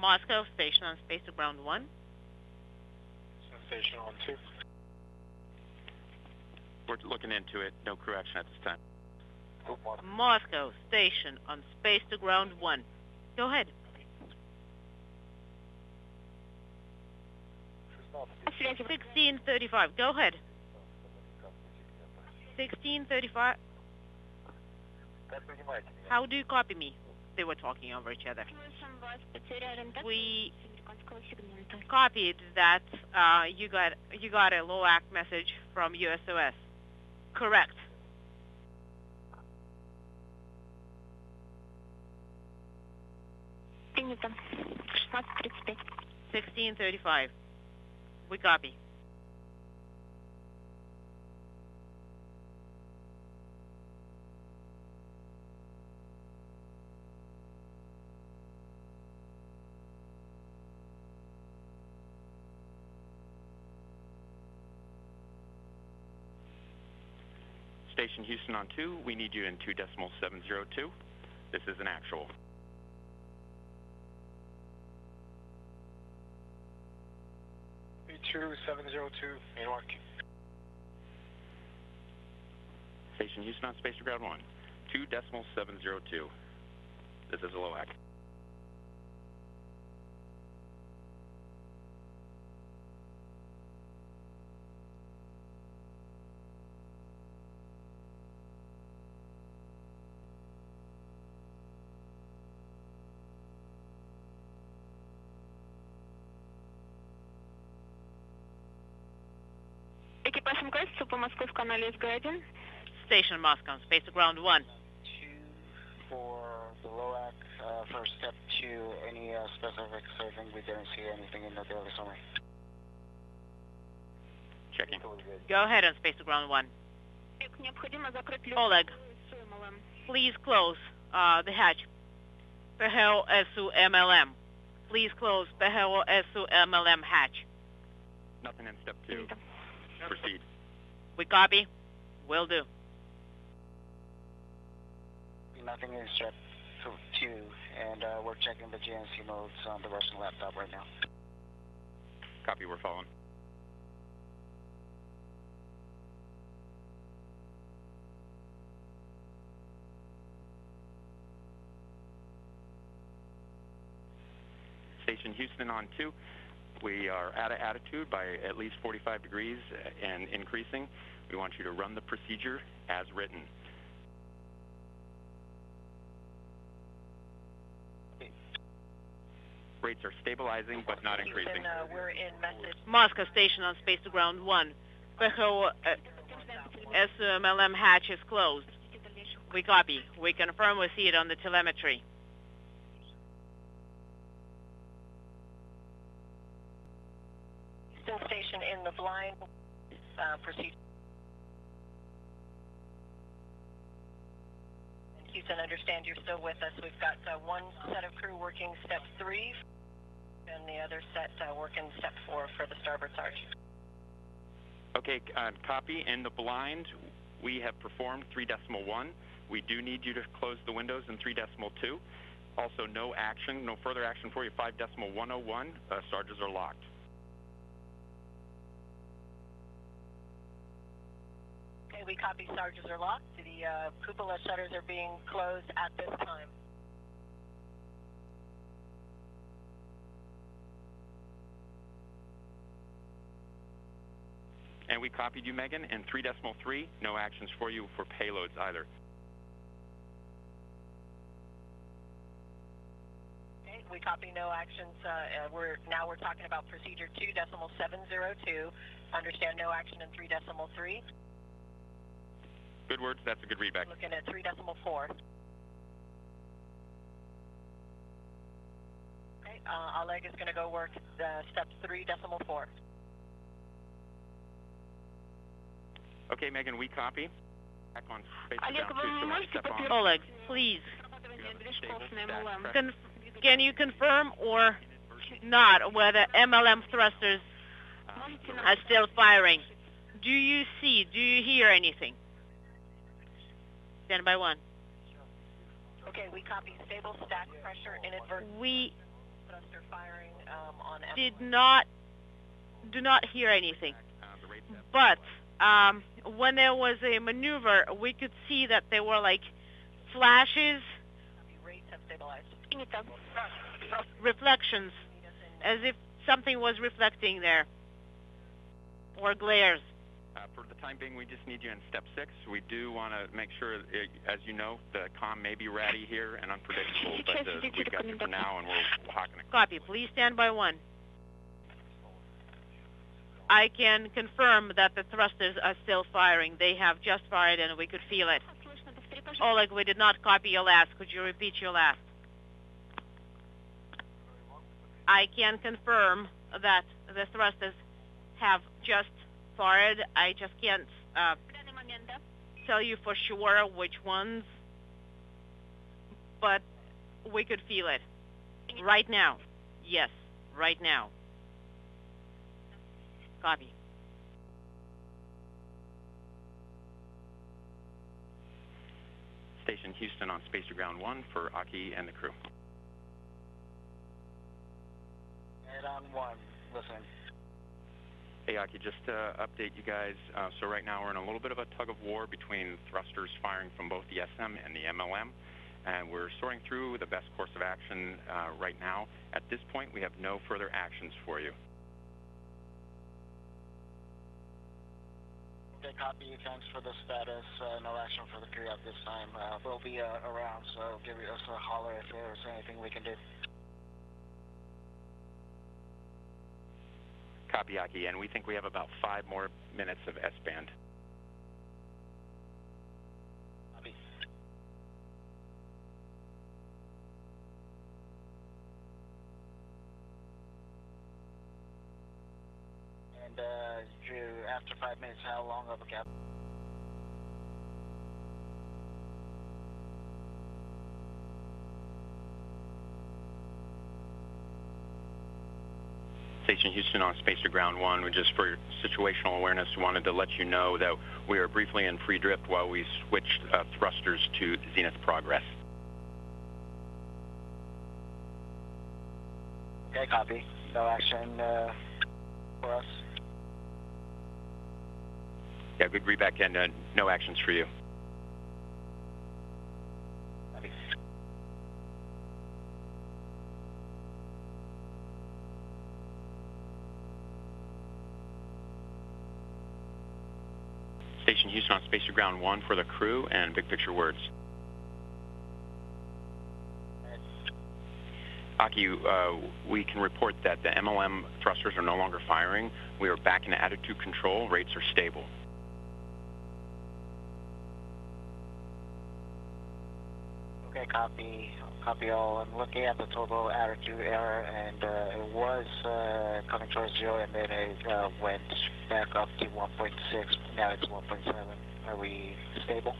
Moscow, station on space to ground 1. Station on 2. We're looking into it. No crew action at this time. Moscow, station on space to ground 1. Go ahead. It's 1635. Go ahead. 1635. How do you copy me? They were talking over each other. We copied that you got a LOAC message from USOS. Correct. Принято. 16:35. 16:35. We copy. Station Houston on 2, we need you in 2.702. This is an actual. B2702, New York. Station Houston on space to ground 1, 2.702. This is a LOAC. Station Moscow, space to ground 1. 2 for the LOAC, first step 2, any specific serving? We don't see anything in the daily summary. Checking. Go ahead on space to ground 1. Oleg, please close the hatch. PHEO SU MLM. Please close PHEO SU MLM hatch. Nothing in step 2. Proceed. We copy. Will do. Nothing in step 2, and we're checking the GNC modes on the Russian laptop right now. Copy, we're following. Station Houston on 2. We are out of attitude by at least 45 degrees and increasing. We want you to run the procedure as written. Rates are stabilizing but not increasing. We're in Moscow station on space to ground 1. PHEO SMLM hatch is closed. We copy. We confirm we see it on the telemetry. Station in the blind procedure. Houston, understand you're still with us. We've got one set of crew working step 3 and the other set working step 4 for the starboard SARJ. Okay, copy. In the blind, we have performed 3.1. We do need you to close the windows in 3.2. Also, no action, no further action for you. 5.101, SARJs are locked. We copy, SARJs are locked. The cupola shutters are being closed at this time. And we copied you, Megan, and 3.3, no actions for you for payloads either. Okay, we copy, no actions. Now we're talking about procedure 2.702. Understand no action in 3.3. Good words, that's a good readback. Looking at 3.4. Okay, Oleg is going to go work step 3.4. Okay, Megan, we copy. Back on space down 2. Oleg, please. Can you confirm or not whether MLM thrusters are still firing? Do you see, do you hear anything? Stand by 1. Okay, we copy stable stack pressure inadvertently. We do not hear anything. But when there was a maneuver, we could see that there were like flashes, reflections, as if something was reflecting there, or glares. For the time being, we just need you in step 6. We do want to make sure, as you know, the comm may be ratty here and unpredictable, but we've got you for now, and we're hawking it. Copy. Please stand by 1. I can confirm that the thrusters are still firing. They have just fired, and we could feel it. Oleg, we did not copy your last. Could you repeat your last? I can confirm that the thrusters have just fired. I just can't tell you for sure which ones, but we could feel it. Right now. Yes, right now. Copy. Station Houston on Space to Ground 1 for Aki and the crew. And on 1, listening. Hey, Aki, just to update you guys, so right now we're in a little bit of a tug-of-war between thrusters firing from both the SM and the MLM, and we're sorting through the best course of action right now. At this point, we have no further actions for you. Okay, copy. Thanks for the status. No action for the crew at this time. We'll be around, so give us a holler if there's anything we can do. Copy, Aki, and we think we have about 5 more minutes of S-band. Copy. And, Drew, after 5 minutes, how long of a gap? Station Houston on Space to Ground 1. We just, for situational awareness, wanted to let you know that we are briefly in free drift while we switched thrusters to Zenith Progress. Okay, copy. No action for us. Yeah, good read back, and no actions for you. Station Houston on Space to Ground 1 for the crew and big picture words. Aki, we can report that the MLM thrusters are no longer firing. We are back in attitude control. Rates are stable. Okay, copy. Copy all. I'm looking at the total attitude error, and it was coming towards 0, and then it went back up to 1.6. Now it's 1.7. Are we stable?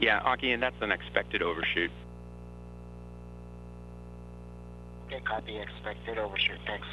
Yeah, Aki, and that's an expected overshoot. Okay, copy. Expected overshoot. Thanks.